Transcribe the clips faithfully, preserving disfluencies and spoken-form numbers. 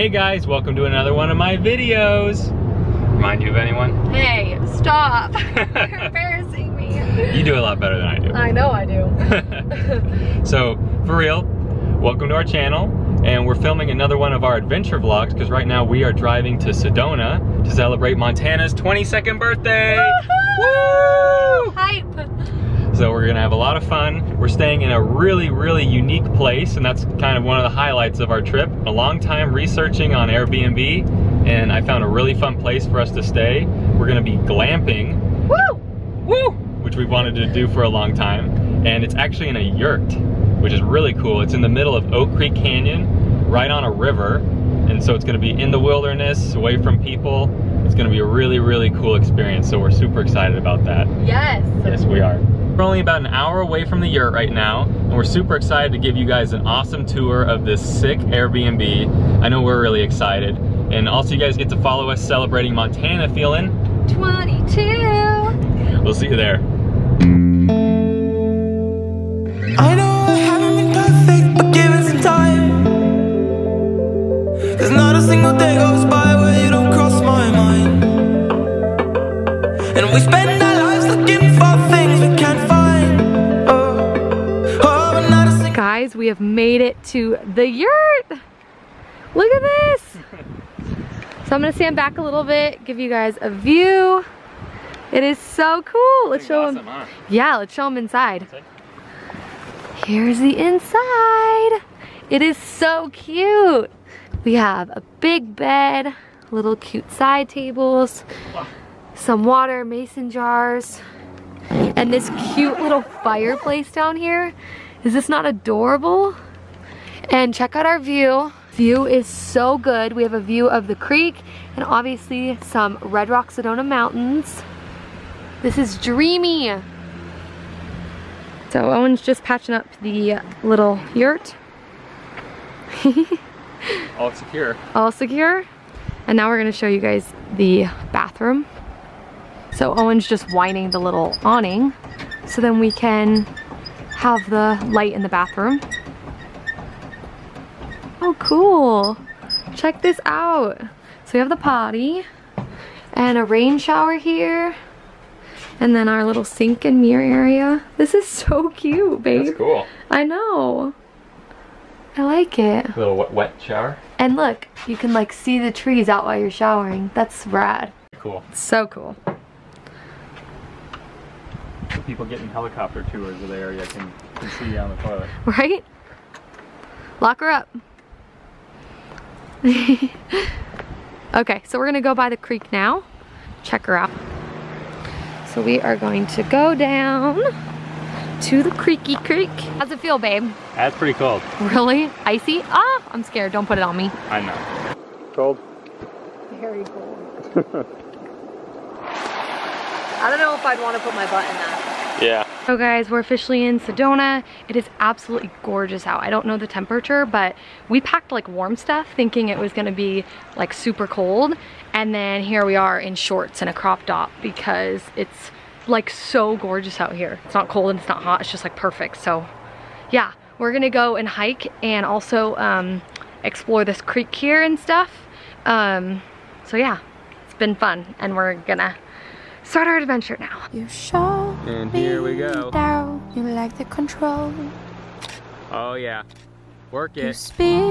Hey guys, welcome to another one of my videos. Remind you of anyone? Hey, stop. You're embarrassing me. You do a lot better than I do. I know I do. So, for real, welcome to our channel. And we're filming another one of our adventure vlogs because right now we are driving to Sedona to celebrate Montana's twenty-second birthday. Woohoo! Woo! Hype! So we're gonna have a lot of fun. We're staying in a really, really unique place, and that's kind of one of the highlights of our trip. A long time researching on Airbnb, and I found a really fun place for us to stay. We're gonna be glamping. Woo! Woo! Which we've wanted to do for a long time, and it's actually in a yurt, which is really cool. It's in the middle of Oak Creek Canyon, right on a river. And so it's gonna be in the wilderness, away from people. It's gonna be a really, really cool experience. So we're super excited about that. Yes. Yes, we are. We're only about an hour away from the yurt right now, and we're super excited to give you guys an awesome tour of this sick Airbnb. I know we're really excited. And also you guys get to follow us celebrating Montana feeling twenty-two. We'll see you there. I know. Not a single day goes by where you don't cross my mind. And we spend our lives looking for things we can't find. Oh, oh, but not a single. Guys, we have made it to the yurt. Look at this. So I'm gonna stand back a little bit, give you guys a view. It is so cool. Let's show them. Awesome, huh? Yeah, let's show them inside. Here's the inside. It is so cute. We have a big bed, little cute side tables, some water, mason jars, and this cute little fireplace down here. Is this not adorable? And check out our view. View is so good. We have a view of the creek and obviously some Red Rock Sedona mountains. This is dreamy. So Owen's just patching up the little yurt. All secure. All secure. And now we're gonna show you guys the bathroom. So Owen's just winding the little awning so then we can have the light in the bathroom. Oh cool. Check this out. So we have the potty and a rain shower here. And then our little sink and mirror area. This is so cute, babe. That's cool. I know. I like it. A little wet, wet shower. And look, you can like see the trees out while you're showering. That's rad. Cool. So cool. People getting helicopter tours of the area can, can see you on the toilet. Right? Lock her up. Okay, so we're gonna go by the creek now. Check her out. So we are going to go down to the creaky creek. How's it feel, babe? That's pretty cold. Really? Icy? Ah, I'm scared. Don't put it on me. I know. Cold? Very cold. I don't know if I'd want to put my butt in that. Yeah. So guys, we're officially in Sedona. It is absolutely gorgeous out. I don't know the temperature, but we packed like warm stuff thinking it was gonna be like super cold. And then here we are in shorts and a crop top because it's like so gorgeous out here. It's not cold and it's not hot, it's just like perfect. So yeah, we're gonna go and hike and also um, explore this creek here and stuff. Um, so yeah, it's been fun and we're gonna start our adventure now. You show and here we go. Down. You like the control. Oh yeah, work it. You speak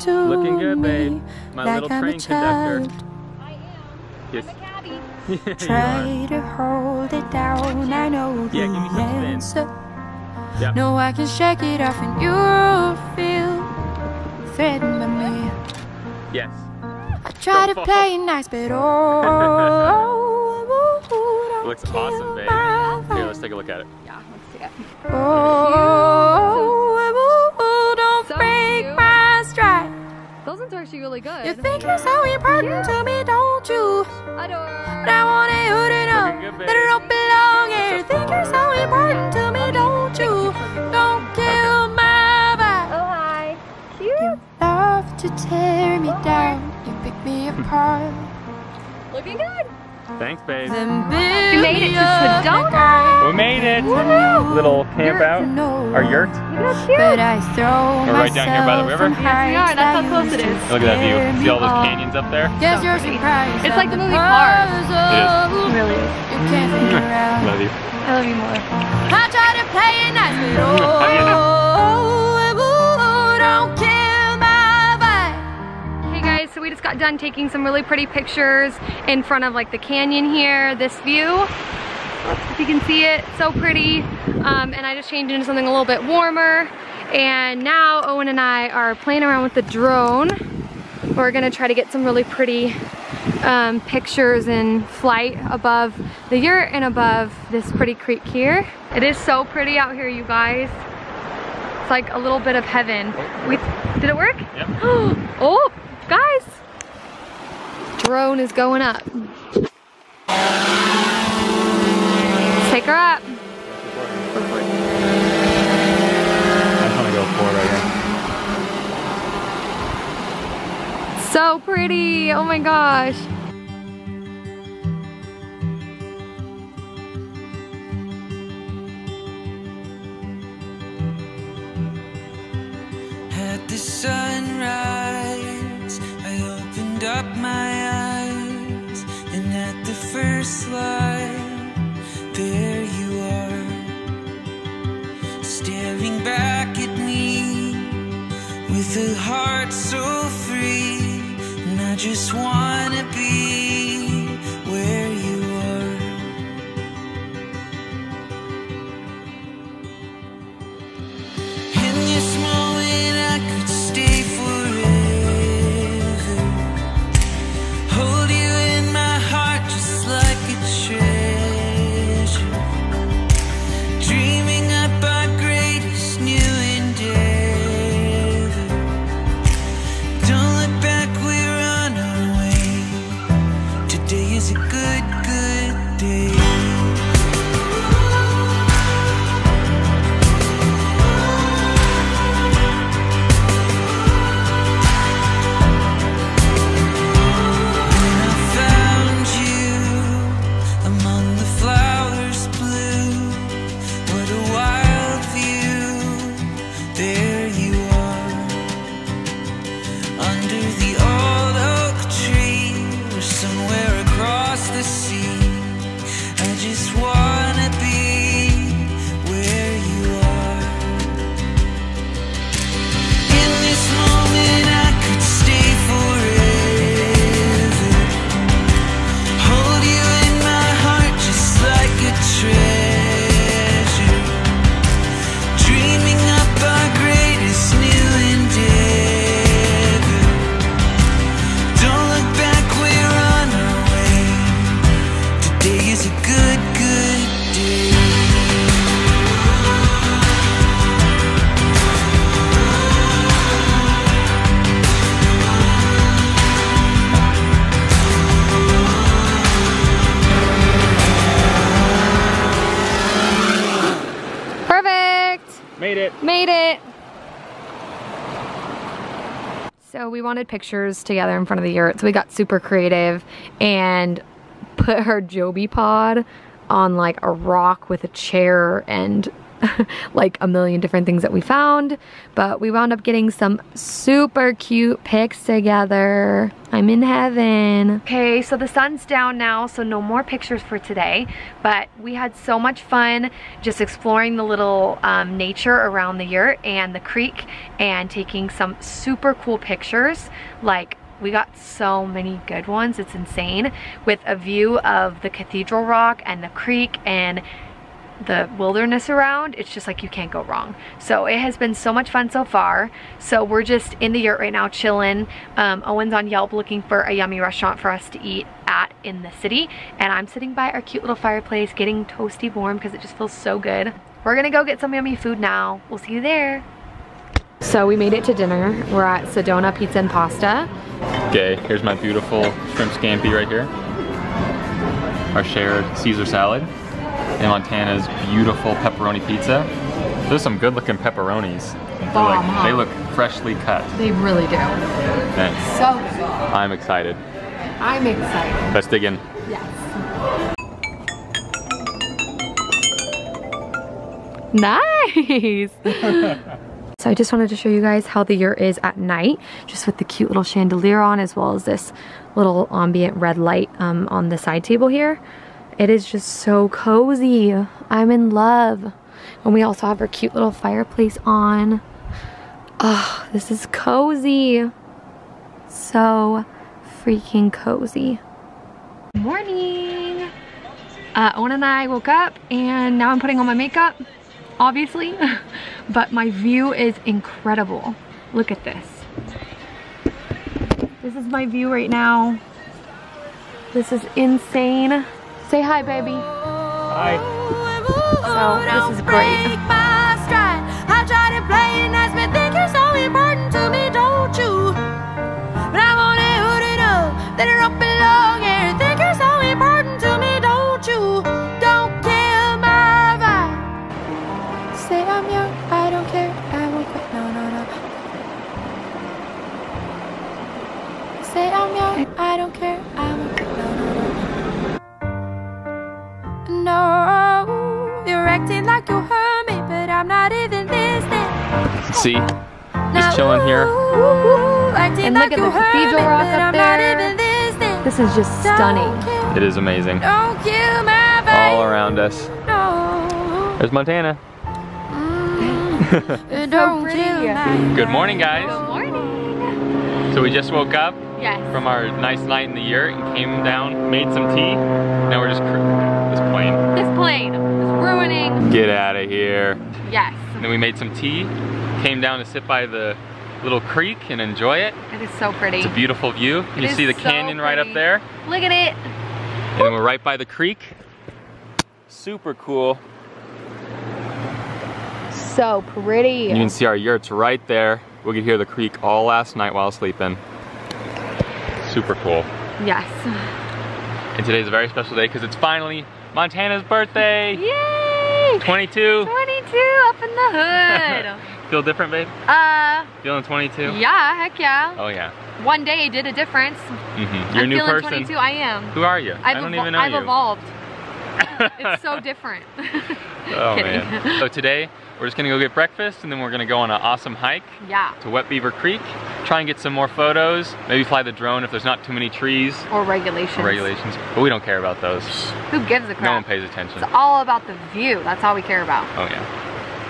to looking good, me babe. My like little I'm train conductor. I am. Yes. I'm a cabbie. Yeah, try to hold it down, I know the yeah, answer. Yeah. No, I can shake it off and you'll feel threatened by me. Yes. I try to play it nice, but oh, it looks awesome, babe. Here, let's take a look at it. Yeah, let's see it. Oh, oh don't so break cute. My stride. Those ones are actually really good. You think you're so important yeah. to me, don't you? I do. But I want you to know good, that I don't belong here. You think you're so important to me, don't you? Don't kill my vibe. Oh, hi. Cute. You love to tear me oh, down. You pick me apart. Looking good. Thanks, babe. We made it to Sedona. We made it. Little camp out. Our yurt. We're right down here by the river. Yes, we are. That's how close it is. Look at that view. See all those canyons up there? Yes, you're surprised. It's like the movie Cars. It is. It really is. You can't figure it out. Love you. I love you more. I try to play it nice, but oh, don't kill my vibe. Hey guys, so we just got done taking some really pretty pictures in front of like the canyon here, this view. If you can see it, so pretty. Um, and I just changed into something a little bit warmer. And now Owen and I are playing around with the drone. We're gonna try to get some really pretty um, pictures in flight above the yurt and above this pretty creek here. It is so pretty out here, you guys. It's like a little bit of heaven. We, did it work? Yep. Oh, guys. Drone is going up. Let's take her up. I'm gonna go forward right here. So pretty, oh my gosh. At the sunrise, I opened up my eyes, and at the first light, there you are, staring back at me with a heart so free. I just wanna be where you are. In this moment I could stay forever, hold you in my heart just like a treasure, dreaming up our greatest new endeavor. Don't look back, we're today is a good, good day. Made it! So we wanted pictures together in front of the yurt, so we got super creative and put her Joby pod on like a rock with a chair and like a million different things that we found, but we wound up getting some super cute pics together. I'm in heaven. Okay, so the sun's down now, so no more pictures for today, but we had so much fun just exploring the little um, nature around the yurt and the creek and taking some super cool pictures. Like, we got so many good ones, it's insane, with a view of the Cathedral Rock and the creek and the wilderness around. It's just like you can't go wrong. So it has been so much fun so far. So we're just in the yurt right now chilling. Um, Owen's on Yelp looking for a yummy restaurant for us to eat at in the city, and I'm sitting by our cute little fireplace getting toasty warm because it just feels so good. We're gonna go get some yummy food now. We'll see you there. So we made it to dinner. We're at Sedona Pizza and Pasta. Okay, here's my beautiful shrimp scampi right here. Our shared Caesar salad. In Montana's beautiful pepperoni pizza. There's some good looking pepperonis. Bomb, like, huh? They look freshly cut. They really do. Thanks. So good. I'm excited. I'm excited. Let's dig in. Yes. Nice. So I just wanted to show you guys how the yurt is at night, just with the cute little chandelier on, as well as this little ambient red light um, on the side table here. It is just so cozy. I'm in love. And we also have our cute little fireplace on. Oh, this is cozy. So freaking cozy. Good morning. Uh, Owen and I woke up and now I'm putting on my makeup, obviously, but my view is incredible. Look at this. This is my view right now. This is insane. Say hi, baby. Hi. So this is great. I tried to play and that's been thinking so important to me, don't you? But I want to hood it up, that are up along here, thinking so important to me, don't you? Don't kill my vibe. Say I'm young, I don't care, I won't quit, no, no, no. Say I'm young, I don't care, I won't quit, no, no, no. No, you're acting like you heard me, but I'm not even listening. See, just chilling here. And look at the Cathedral Rock up there. This is just stunning. It is amazing. All around us. There's Montana. Good morning, guys. Good morning. So we just woke up from our nice night in the yurt and came down, made some tea. Now we're just this plane. This plane is ruining. Get out of here. Yes. And then we made some tea, came down to sit by the little creek and enjoy it. It is so pretty. It's a beautiful view. You see the canyon right up there. Look at it. And then we're right by the creek. Super cool. So pretty. You can see our yurts right there. We could hear the creek all last night while sleeping. Super cool. Yes. And today's a very special day because it's finally Montana's birthday. Yay! twenty-two. twenty-two up in the hood. Feel different, babe? Uh. Feeling twenty-two? Yeah, heck yeah. Oh yeah. One day did a difference. Mm-hmm. You're I'm a new feeling person. twenty-two, I am. Who are you? I've I don't even know I've you. evolved. It's so different. Oh man. So today we're just gonna go get breakfast and then we're gonna go on an awesome hike. Yeah. To Wet Beaver Creek. Try and get some more photos. Maybe fly the drone if there's not too many trees. Or regulations. Or regulations. But we don't care about those. Who gives a crap? No one pays attention. It's all about the view. That's all we care about. Oh yeah.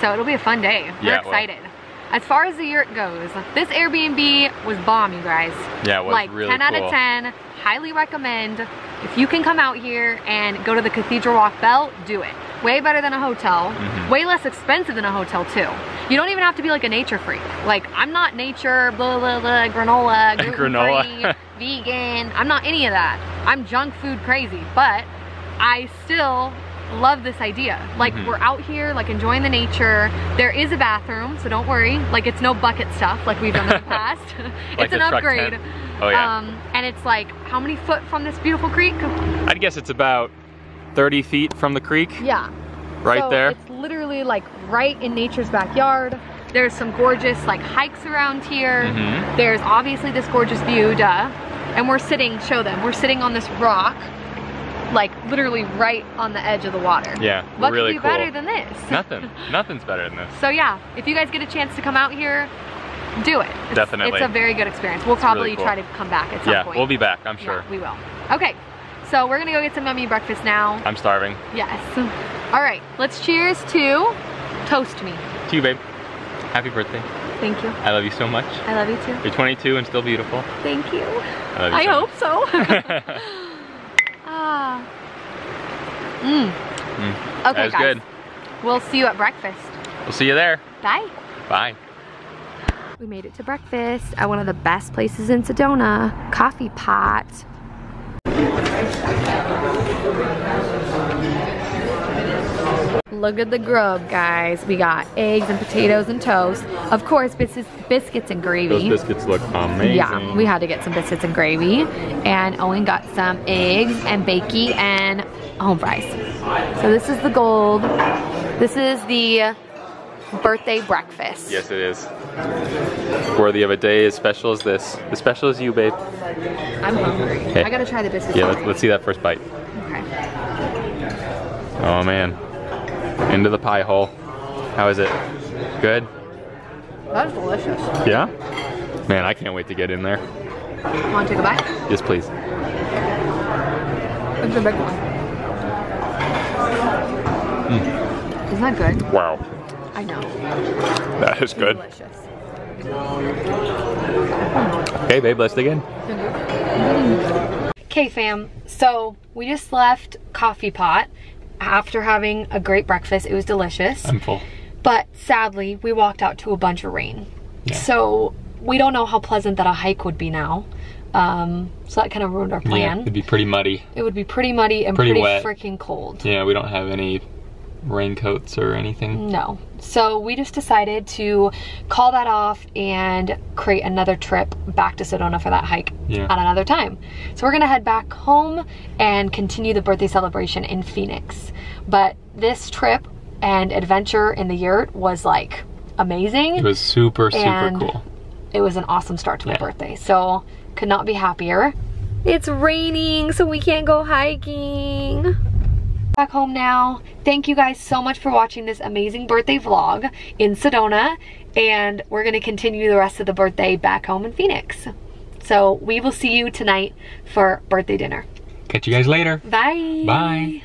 So it'll be a fun day. We're yeah, excited. Well. As far as the yurt goes, this Airbnb was bomb, you guys. Yeah, it was like really ten out of ten, cool. Highly recommend. If you can come out here and go to the Cathedral Rock Bell, do it. Way better than a hotel. Mm-hmm. Way less expensive than a hotel too. You don't even have to be like a nature freak. Like I'm not nature, blah, blah, blah, granola, gluten-free, vegan. I'm not any of that. I'm junk food crazy, but I still love this idea. Like mm-hmm. we're out here like enjoying the nature. There is a bathroom, so don't worry. Like it's no bucket stuff like we've done in the past. It's like an upgrade. Oh yeah. Um, and it's like how many foot from this beautiful creek? I'd guess it's about thirty feet from the creek. Yeah. Right so there. It's literally like right in nature's backyard. There's some gorgeous like hikes around here. Mm-hmm. There's obviously this gorgeous view, duh. And we're sitting, show them, we're sitting on this rock like literally right on the edge of the water. Yeah, what really could be cool. better than this? Nothing, nothing's better than this. So yeah, if you guys get a chance to come out here, do it. It's, Definitely. It's a very good experience. We'll it's probably really cool. try to come back at some yeah, point. Yeah, we'll be back, I'm sure. Yeah, we will. Okay, so we're gonna go get some yummy breakfast now. I'm starving. Yes. All right, let's cheers to toast me. To you, babe. Happy birthday. Thank you. I love you so much. I love you too. You're twenty-two and still beautiful. Thank you. I, love you I so hope much. so. Ah. Mm. Mm. Okay, that was guys. good. We'll see you at breakfast. We'll see you there. Bye. Bye. We made it to breakfast at one of the best places in Sedona, Coffee Pot. Look at the grub, guys. We got eggs and potatoes and toast. Of course, bis biscuits and gravy. Those biscuits look amazing. Yeah, we had to get some biscuits and gravy. And Owen got some eggs and bacon and home fries. So this is the gold. This is the birthday breakfast. Yes, it is. It's worthy of a day as special as this. As special as you, babe. I'm hungry. Okay. I gotta try the biscuits. Yeah, let's, let's see that first bite. Okay. Oh, man. Into the pie hole. How is it? Good? That is delicious. Yeah? Man, I can't wait to get in there. Want to take a bite? Yes, please. It's a big one. Mm. Isn't that good? Wow. I know. That is good. Delicious. Okay, babe, let's dig in. Okay, fam. So we just left Coffee Pot after having a great breakfast. It was delicious. I'm full. But sadly, we walked out to a bunch of rain. Yeah. So we don't know how pleasant that a hike would be now. Um, so that kind of ruined our plan. Yeah, it'd be pretty muddy. It would be pretty muddy and pretty, pretty freaking cold. Yeah, we don't have any raincoats or anything. No. So we just decided to call that off and create another trip back to Sedona for that hike yeah. at another time. So we're gonna head back home and continue the birthday celebration in Phoenix. But this trip and adventure in the yurt was like amazing. It was super, super cool. It was an awesome start to my yeah. birthday. So could not be happier. It's raining, so we can't go hiking. Back home now. Thank you guys so much for watching this amazing birthday vlog in Sedona, and we're gonna continue the rest of the birthday back home in Phoenix. So we will see you tonight for birthday dinner. Catch you guys later. Bye. Bye.